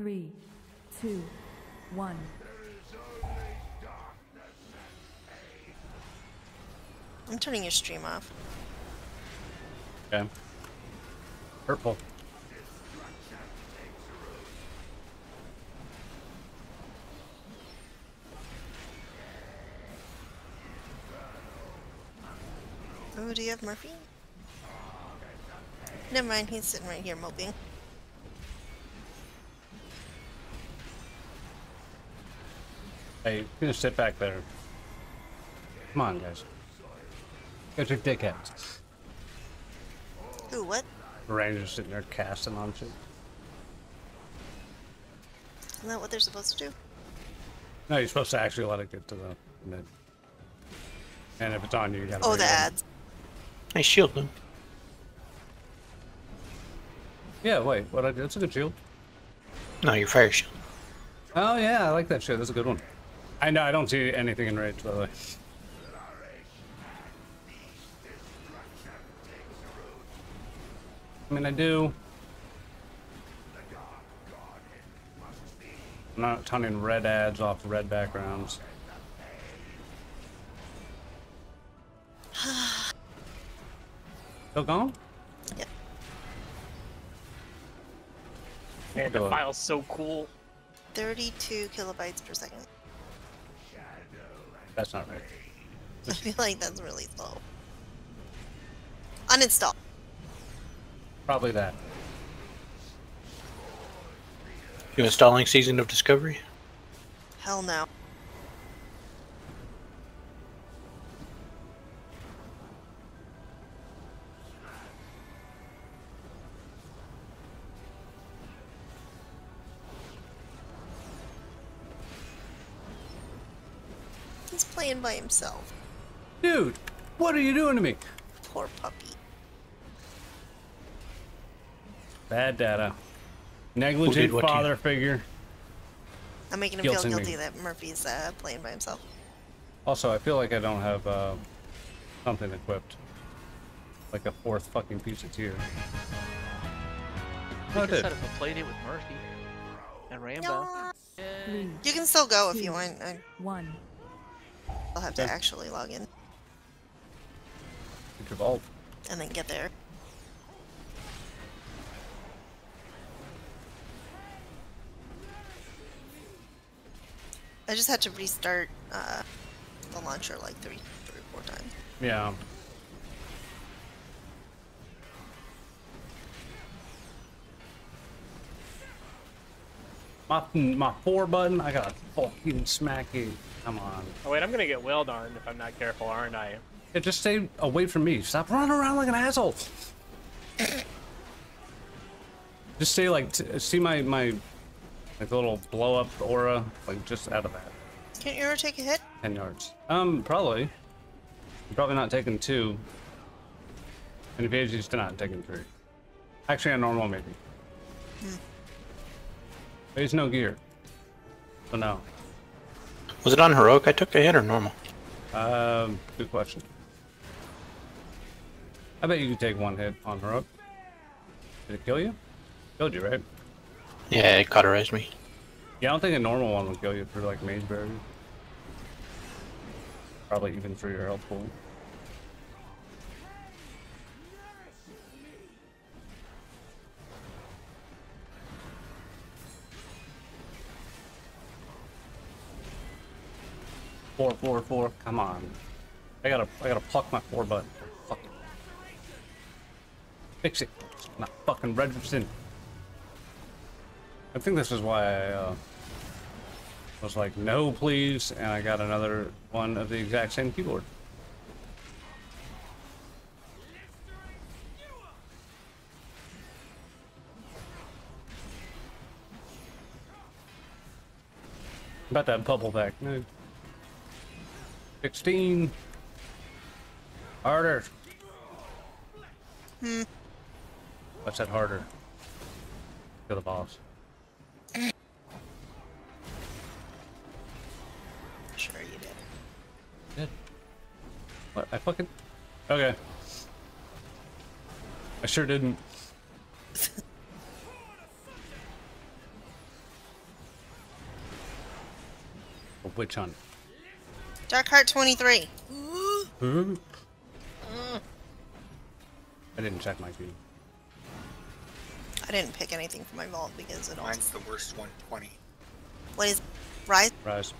3, 2, 1. I'm turning your stream off. Okay. Purple. Oh, do you have Murphy? Never mind, he's sitting right here moping. Hey, gonna sit back there. Come on, guys. Get your dickheads. Ooh, what? The Ranger's sitting there casting on shit. Isn't that what they're supposed to do? No, you're supposed to actually let it get to the mid. And if it's on you, you gotta. Oh, the ads. Nice shield, man. Yeah, wait, what I did? That's a good shield. No, your fire shield. Oh, yeah, I like that shield. That's a good one. I know, I don't see anything in rage, by the way. I mean, I do. I'm not hunting red ads off red backgrounds. Still gone? Yeah. Man, the file's so cool. 32 kilobytes per second. That's not right. I feel like that's really slow. Uninstall. Probably that. You installing Season of Discovery? Hell no. He's playing by himself. Dude, what are you doing to me? Poor puppy. Bad data. Negligent father figure. I'm making him feel guilty that Murphy's playing by himself. Also, I feel like I don't have something equipped. Like a fourth fucking piece of tier. I could set up a play date with Murphy and Rambo. You can still go if you want. I'll have to actually log in. And then get there. I just had to restart the launcher like three or four times. Yeah. My four button, I gotta fucking smack you. Come on. Oh wait, I'm gonna get well darned if I'm not careful, aren't I? Yeah, just stay away from me. Stop running around like an asshole. Just stay like, see my like a little blow-up aura, like just out of that. Can't you ever take a hit? 10 yards. Probably. I'm probably not taking 2. And if you're just not taking 3. Actually, on normal, maybe. There's no gear. So no. Was it on heroic I took a hit or normal? Good question. I bet you could take 1 hit on heroic. Did it kill you? Killed you, right? Yeah, it cauterized me. Yeah, I don't think a normal one would kill you for like mage barrier. Probably even for your health pool. Four. Come on. I gotta pluck my 4 button. Fuck it. Fix it. It's not fucking registered. I think this is why I was like, no, please, and I got another one of the exact same keyboard. About that bubble back. No. 16. Harder. What's that harder? Kill the boss. Sure you did. Good. What? I fucking... Okay. I sure didn't. Which one? Dark Heart 23. Hmm? I didn't check my feed. I didn't pick anything from my vault because it all. Mine's the worst one, 20. What is Rise? Rise.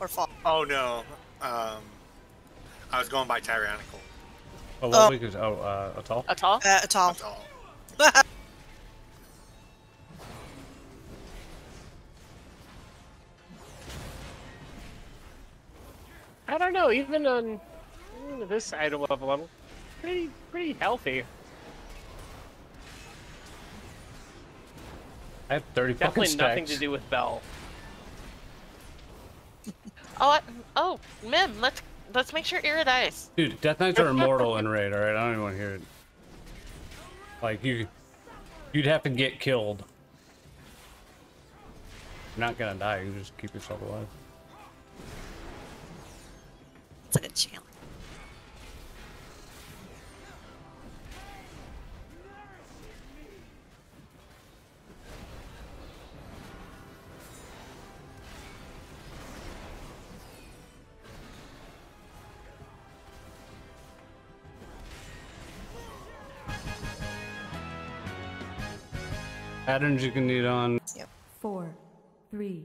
Or Fall? Oh no. I was going by Tyrannical. Oh, what we could. Oh, Atal? Atal? Atal. Atal. I don't know, even on this item level, I'm pretty healthy. I have 30 fucking stacks. Definitely nothing to do with Belle. Oh, Mim, let's make sure Ira dies. Dude, Death Knights are immortal in Raid, alright? I don't even want to hear it. Like, you'd have to get killed. You're not gonna die, you just keep yourself alive. It's like a challenge. Patterns you can need on. Yep. 4, 3,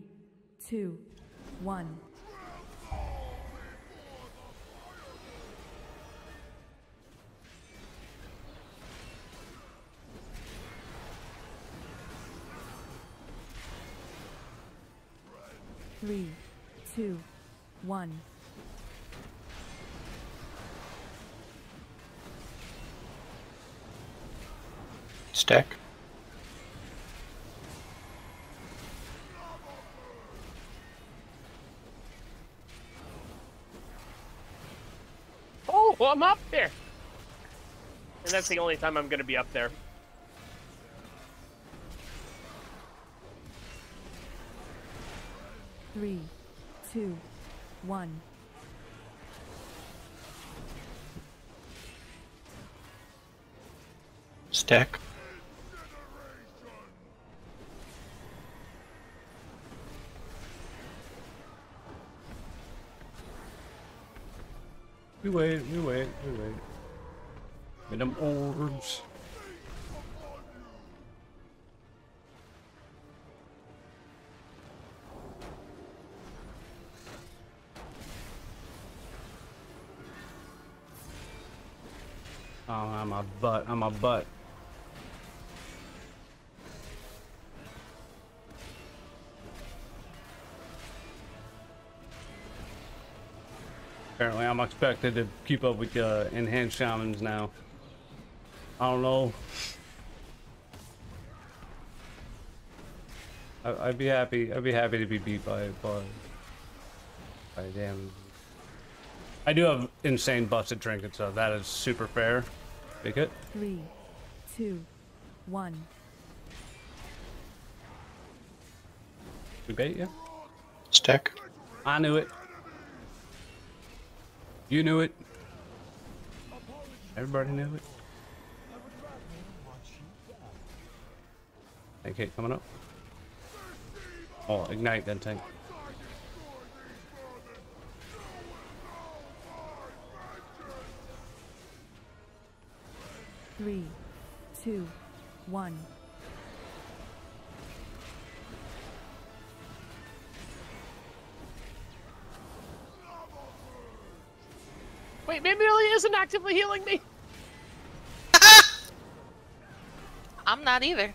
2, 1. Three, two, one. Stack. Oh, well, I'm up there. And that's the only time I'm going to be up there. Three, two, one. Stack. We wait. Get them orbs. Oh, I'm a butt. Apparently, I'm expected to keep up with the enhanced shamans now. I don't know. I'd be happy. I'd be happy to be beat by damn. I do have insane busted trinkets, so that is super fair. Pick it. 3, 2, 1. We bait you. Stack. I knew it. You knew it. Everybody knew it. Tank hit coming up. Oh, ignite then tank. Three, two, one. Wait, maybe Millie isn't actively healing me. I'm not either.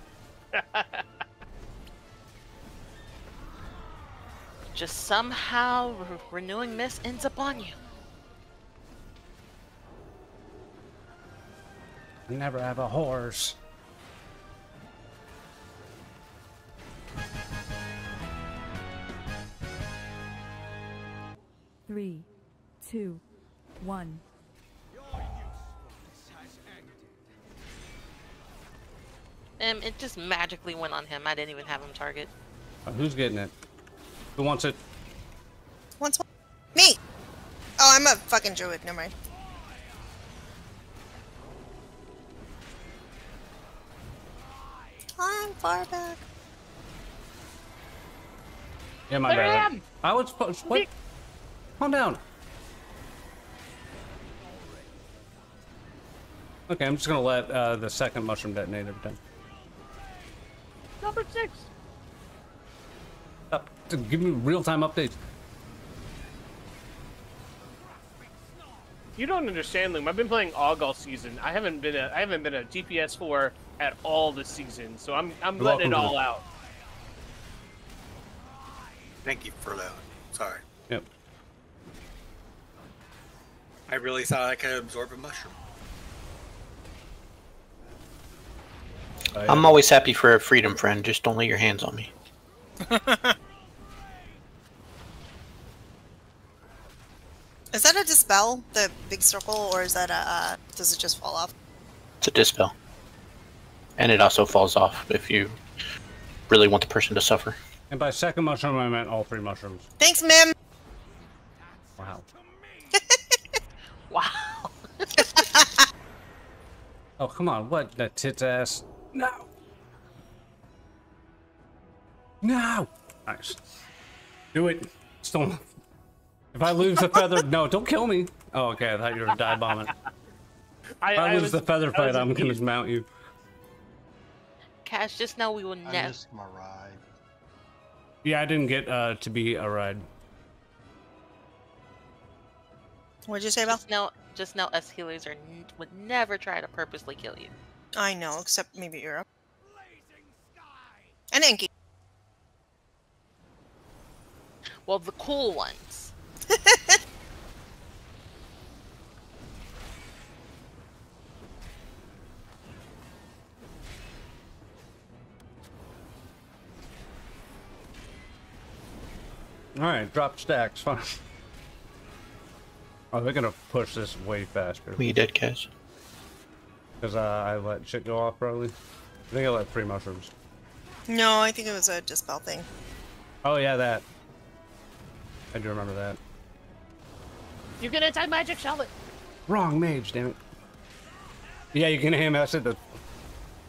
Just somehow renewing this ends up on you. You never have a horse. Three, two. One. It just magically went on him. I didn't even have him target. Who's getting it? Who wants it? Wants what? Me! Oh, I'm a fucking druid. Never mind. I'm far back. Yeah, my bad. I was supposed. What? Calm down. Okay, I'm just gonna let the second mushroom detonate every time. Number 6. Give me real-time updates. You don't understand, Loom. I've been playing AUG all season. I haven't been a DPS4 at all this season, so I'm letting it all out. Thank you for that. Sorry. Yep. I really thought I could absorb a mushroom. I'm always happy for a freedom friend. Just don't lay your hands on me. Is that a dispel, the big circle, or is that a, does it just fall off? It's a dispel. And it also falls off if you really want the person to suffer. And by second mushroom, I meant all 3 mushrooms. Thanks, Mim! Wow. Wow. Oh, come on. What? That tits ass. No! No! Nice. Do it. Still. If I lose the feather, no, don't kill me. Oh, okay. I thought you were die bombing. If I lose the feather fight, I'm gonna mount you. Cash, just know we will never. I missed my ride. Yeah, I didn't get to be a ride. What'd you say about? Just know us healers would never try to purposely kill you. I know, except maybe Europe. And Enki. Well, the cool ones. All right, drop stacks. Fine. Oh, they're gonna push this way faster. We did, Cash. Because I let shit go off probably. I think I let 3 mushrooms. No, I think it was a dispel thing. Oh yeah, that. I do remember that. You're gonna attack magic shell it. Wrong mage, damn it. Yeah, you can him. I said that.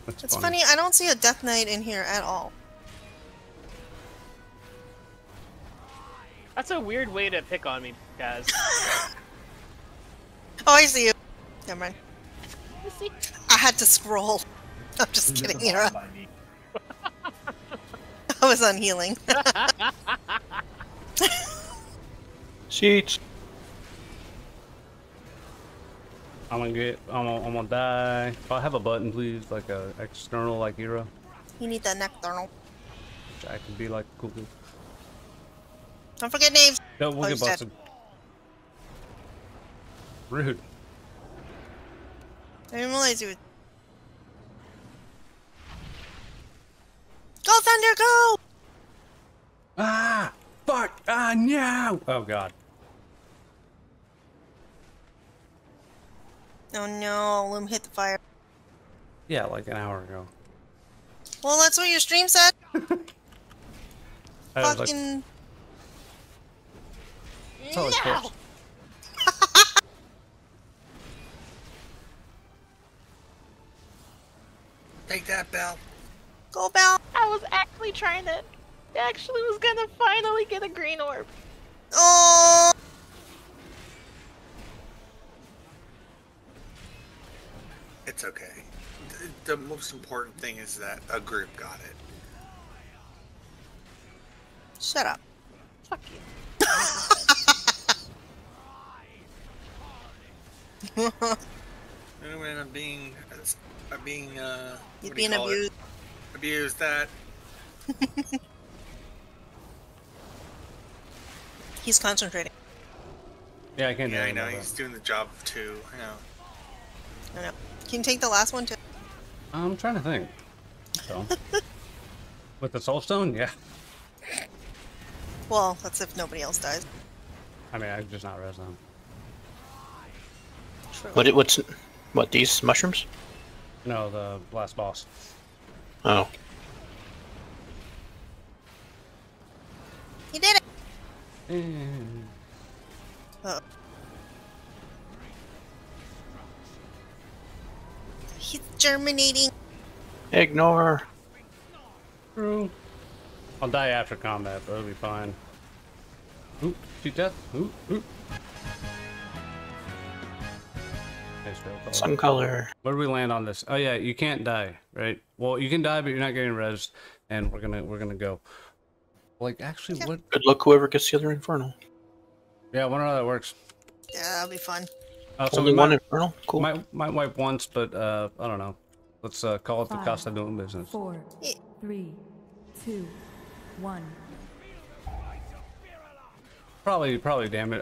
It's funny. I don't see a death knight in here at all. That's a weird way to pick on me, guys. Oh, I see you. Never mind. I had to scroll. I'm just kidding, Era. I was on healing. Sheets. I'm gonna die. If I have a button, please, like a external, like Hero. You need that nocturnal. Which I can be like cool. Don't forget names. No, we'll get busted. Rude. I didn't realize you would. Go Thunder, go! Ah, fuck! Ah, no! Oh God. Oh no, Loom hit the fire. Yeah, like an hour ago. Well, that's what your stream said. Fucking. Like... No! Take that, Belle. Go, Belle. I was actually trying to. Actually, was gonna finally get a green orb. Oh. It's okay. The most important thing is that a group got it. Shut up. Fuck you. Anyway, I'm being you're being abused. Abused that. He's concentrating. Yeah, I can. Yeah, I know. He's doing the job too. I know. I know. Can you take the last one too? I'm trying to think. So. With the soul stone, yeah. Well, that's if nobody else dies. I mean, I'm just not res them. What? These mushrooms? No, the last boss. Oh. You did it. Uh-oh. He's germinating. Ignore. True. I'll die after combat, but it'll be fine. Oop, two death. Oop, oop. Some color. Where do we land on this? Oh yeah, you can't die, right? Well, you can die, but you're not getting rezzed, and we're gonna go. Like, actually, yeah. What? Good luck, whoever gets the other Infernal. Yeah, I wonder how that works. Yeah, that'll be fun. Only one Infernal. Cool. Might wipe once, but I don't know. Let's call it the cost of doing business. 4, 3, 2, 1. Probably. Damn it.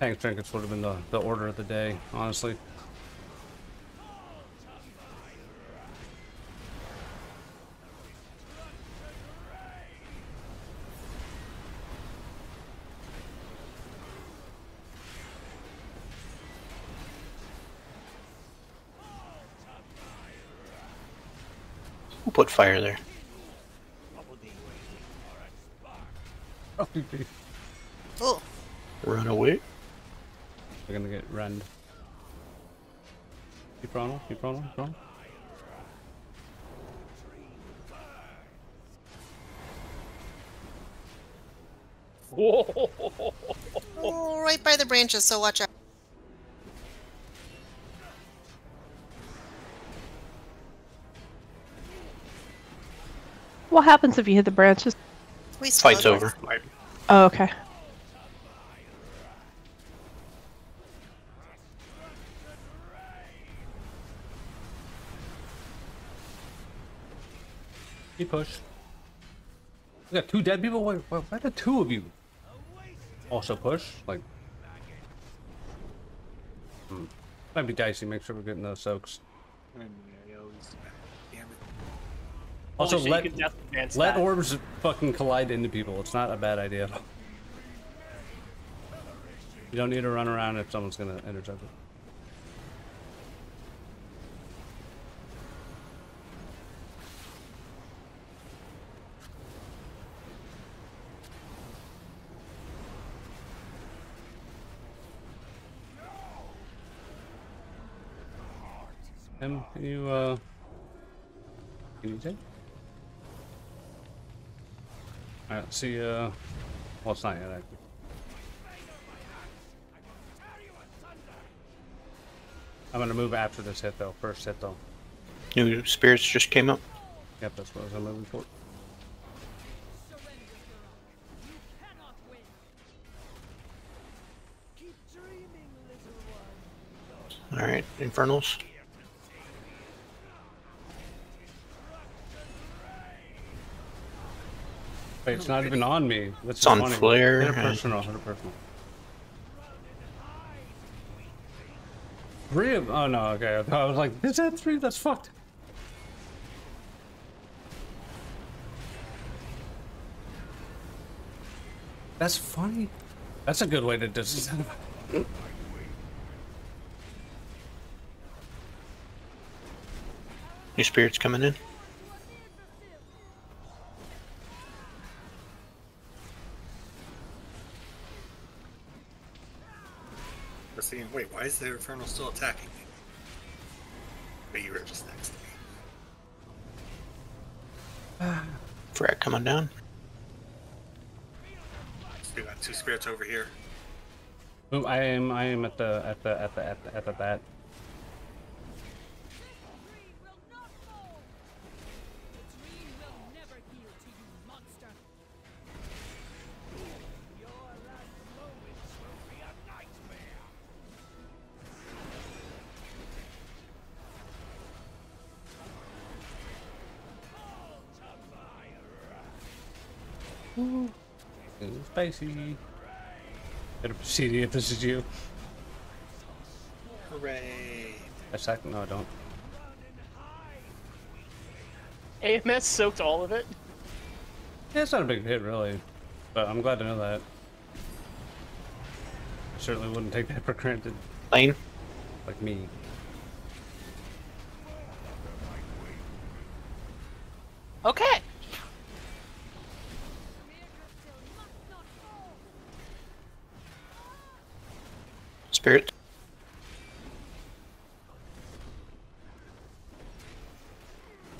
Tank trinkets would have been the order of the day, honestly. Who put fire there? Oh. Run away. We're gonna get rend. Keep running. Oh, right by the branches, so watch out. What happens if you hit the branches? Fight's over. Oh, okay. You push. We got two dead people? Why the two of you? Also push? Like... Might be dicey, make sure we're getting those soaks. Also, let orbs fucking collide into people. It's not a bad idea. You don't need to run around if someone's gonna intercept it. Em, can you take? Alright, let's see, well, it's not yet active. I'm gonna move after this hit, though. First hit, though. New spirits just came up? Yep, that's what I was moving for. Alright, Infernals. Wait, it's not even on me. That's it's on funny. Flare. Interpersonal. Three of... Oh, no, okay. I was like, is that three? That's fucked. That's funny. That's a good way to disincentive. New spirits coming in. Wait, why is the Infernal still attacking me? But you were just next to me. Frag coming down. We got two spirits over here. Ooh, I am at the bat. Ooh. Spicy. Better proceed if this is you. Hooray. No, I don't. AMS soaked all of it. Yeah, it's not a big hit, really. But I'm glad to know that. I certainly wouldn't take that for granted. Lane. Like me. Okay. Spirit.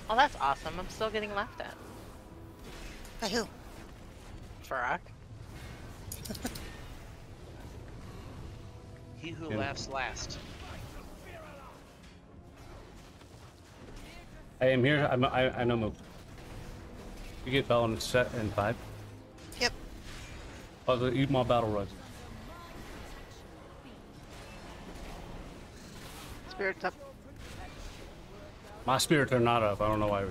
Oh, that's awesome. I'm still getting laughed at. By who? Farak. He who laughs last. I am here. I know move. You get Bell and set in 5. Yep. I'll eat my battle rush. Spirit's up. My spirits are not up. I don't know why.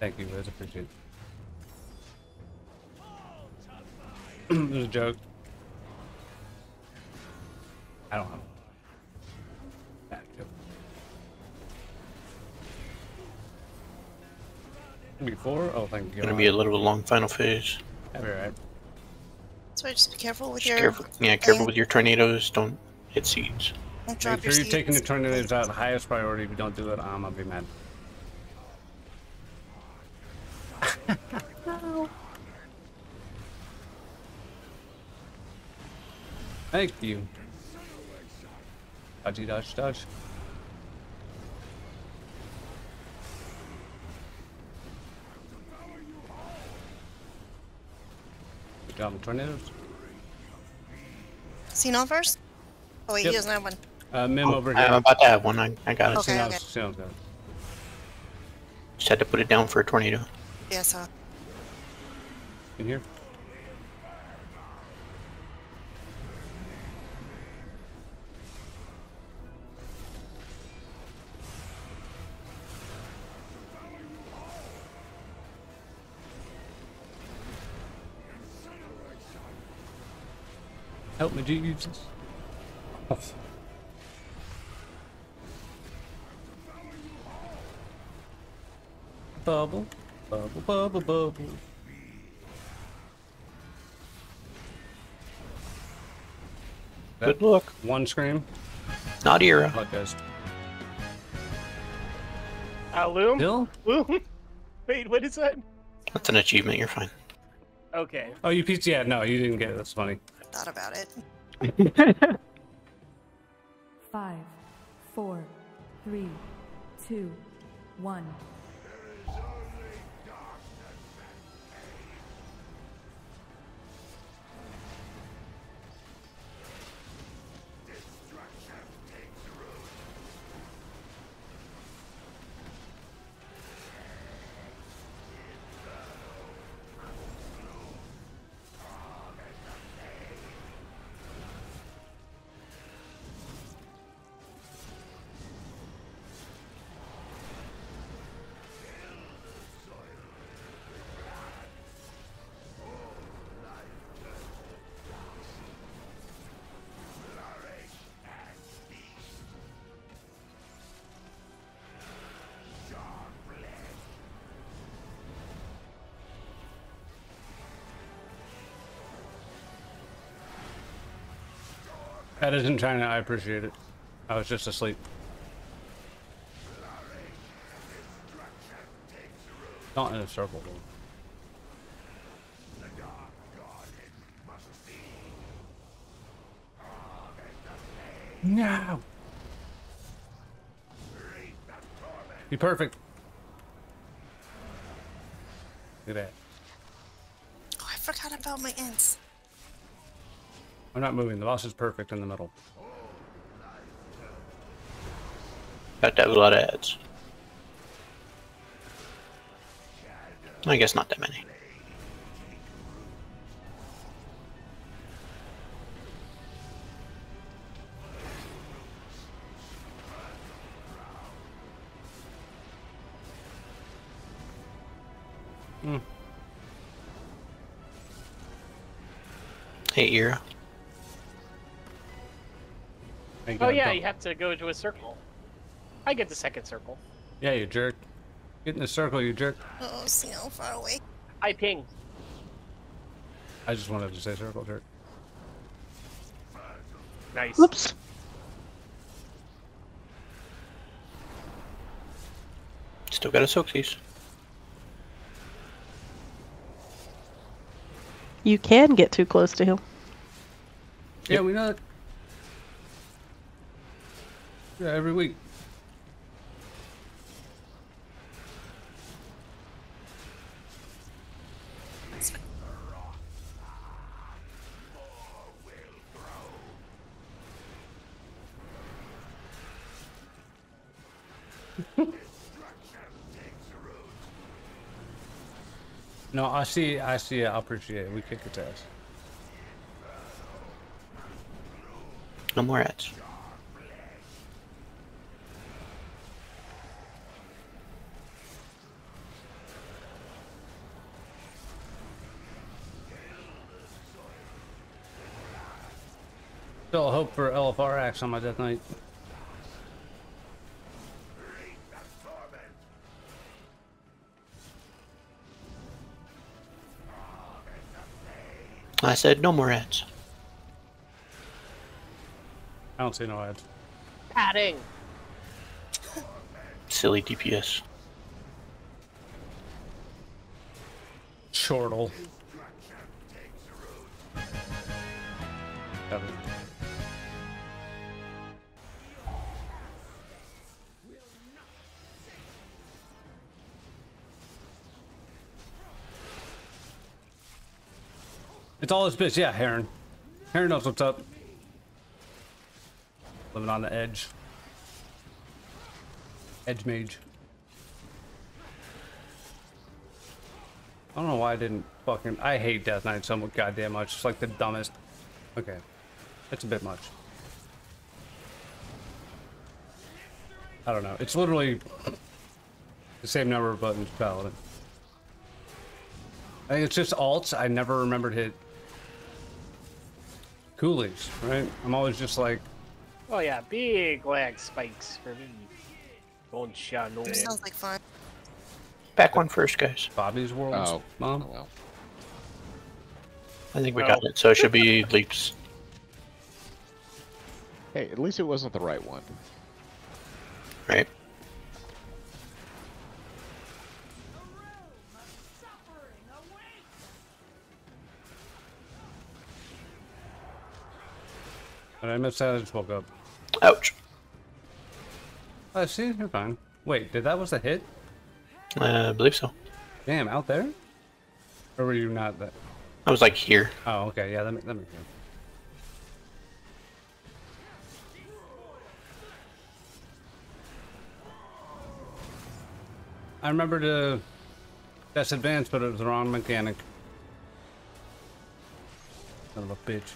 Thank you, guys. Appreciate it. It was a joke. I don't know. Bad joke. Before? Oh, thank you. It's gonna be a little bit long final phase. That'll be alright. So just be careful with careful with your tornadoes. Don't hit seeds. Don't drop your seeds. You're taking the tornadoes out. Highest priority. If you don't do it, I'm gonna be mad. No. Thank you. Dodgy, dodge, dodge. Good job, tornadoes. Seen all first? Oh wait, yep. He doesn't have one. Mim over here. I'm about to have one. I got it. Okay, okay. Just had to put it down for a tornado. Yeah, so. In here. Help me, Jesus. Oh. Bubble, bubble, bubble, bubble. Good luck. One scream. Not era. Loom? Bill? Loom? Wait, what is that? That's an achievement, you're fine. Okay. Oh, you pieced, yeah, no, you didn't get it, that's funny. Thought about it. 5, 4, 3, 2, 1. That isn't China, I appreciate it. I was just asleep. Not in a circle, though. No! Be perfect. Look at that. Oh, I forgot about my ants. I'm not moving. The boss is perfect in the middle. Got to have a lot of ads. I guess not that many. Hey, Ira. Oh yeah, you have to go to a circle. I get the second circle. Yeah, you jerk. Get in the circle, you jerk. Oh, see how far away. I ping. I just wanted to say circle jerk. Nice. Oops. Still got a Soxies. You can get too close to him. Yeah, we know that. Yeah, every week. It's fine. No, I see it. I appreciate it. We kick its ass. No more edge. Still hope for LFR axe on my death knight. I said no more ads. I don't see no ads. Padding. Silly DPS. Chortle. Got it. It's all this bitch, yeah, Heron. Heron knows what's up. Living on the edge. Edge mage. I don't know why I didn't fucking... I hate Death Knight so goddamn much. It's like the dumbest. Okay. That's a bit much. I don't know. It's literally the same number of buttons as Paladin. I think it's just alts. I never remembered hit... Coolies, right? I'm always just like, oh yeah, big lag spikes for me. Don't ya know it. Sounds like fun. Back one first, guys. Bobby's world. Oh, mom. Oh, well. I think we got it, so it should be leaps. Hey, at least it wasn't the right one. Right. I missed that. I just woke up. Ouch. Oh, see, you're fine. Wait, that was a hit? I believe so. Damn, out there? Or were you not that? I was like here. Oh, okay, yeah, that makes sense. I remember the best advance, but it was the wrong mechanic. Son of a bitch.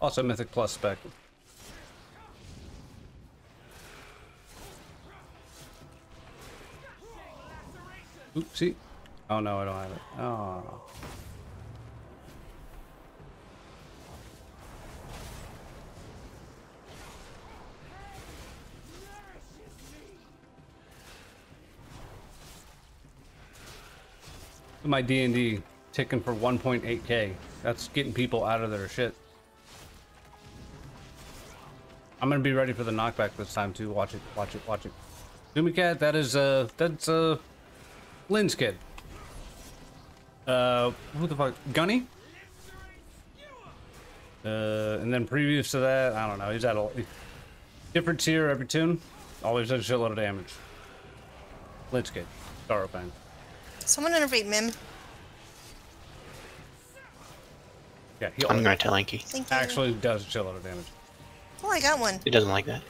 Also Mythic Plus spec. Oopsie. Oh no, I don't have it. Oh. My D&D ticking for 1.8K. That's getting people out of their shit. I'm gonna be ready for the knockback this time too. Watch it, watch it, watch it. Doomicat, that is that's Lynn's kid. Who the fuck? Gunny? And then previous to that, I don't know. He's at a different tier every tune. Always does a shitload of damage. Lynn's kid. Starfang. Someone innovate Mim. Yeah, he I'm gonna tell Anki. Actually does a shitload of damage. Oh, I got one. It doesn't like that.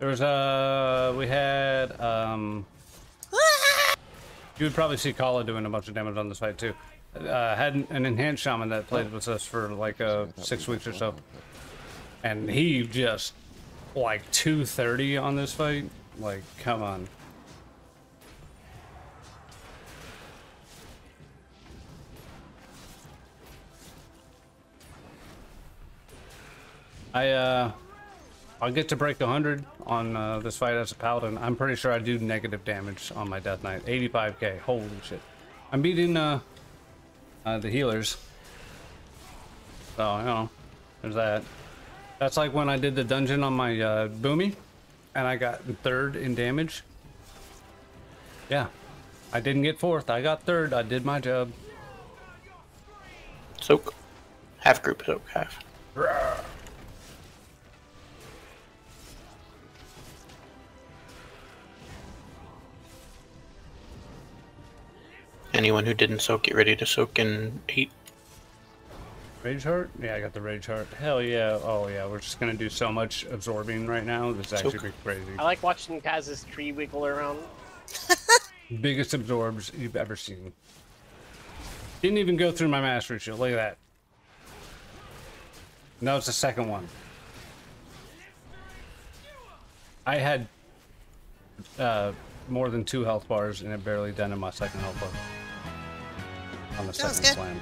There was we had you would probably see Kala doing a bunch of damage on this fight too. Had an enhanced shaman that played with us for like 6 weeks or so, and he just like 230 on this fight. Like, come on. I'll get to break 100 on this fight as a paladin. I'm pretty sure I do negative damage on my Death Knight. 85k. Holy shit! I'm beating the healers. So you know, there's that. That's like when I did the dungeon on my Boomy, and I got third in damage. Yeah, I didn't get fourth. I got third. I did my job. Soak, half group soak half. Rawr. Anyone who didn't soak, get ready to soak in 8. Rage Heart? Yeah, I got the Rage Heart. Hell yeah. Oh yeah, we're just gonna do so much absorbing right now. This is actually crazy. I like watching Kaz's tree wiggle around. Biggest absorbs you've ever seen. Didn't even go through my mastery shield. Look at that. That was the second one. I had more than 2 health bars and it barely done in my second health bar. On the second slam.